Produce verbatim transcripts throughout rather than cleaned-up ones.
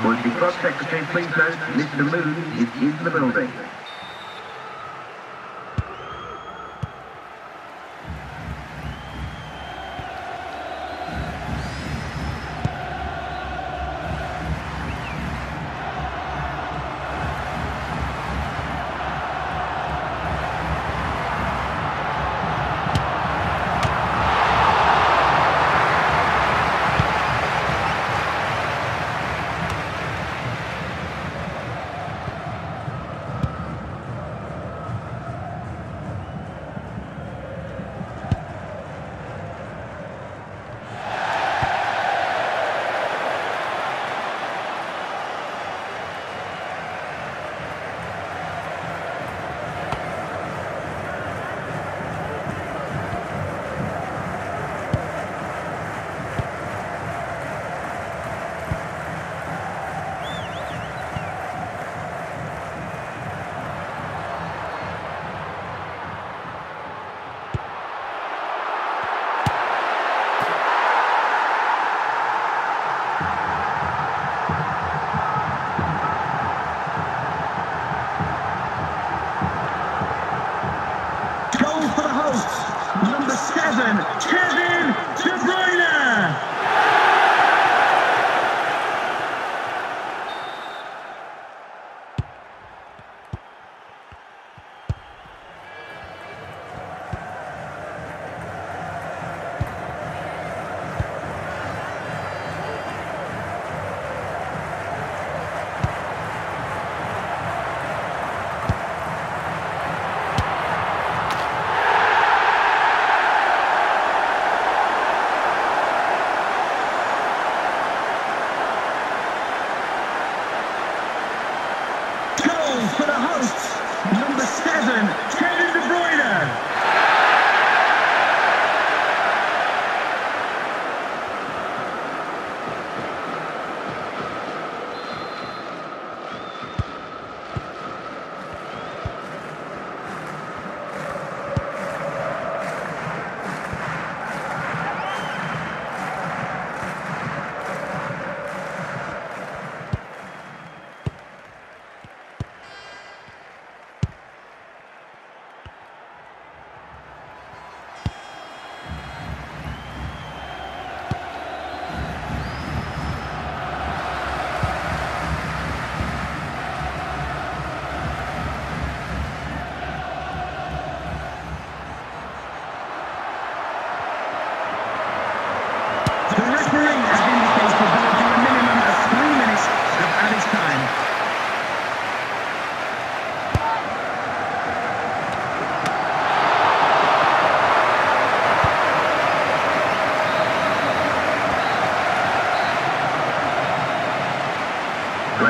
Monty Club Secretary, please note Mister Moon is in the building.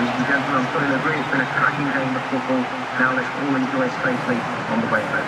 Ladies and gentlemen, I'm sorry to agree, it's been a cracking game of football. Now let's all enjoy safely on the way back.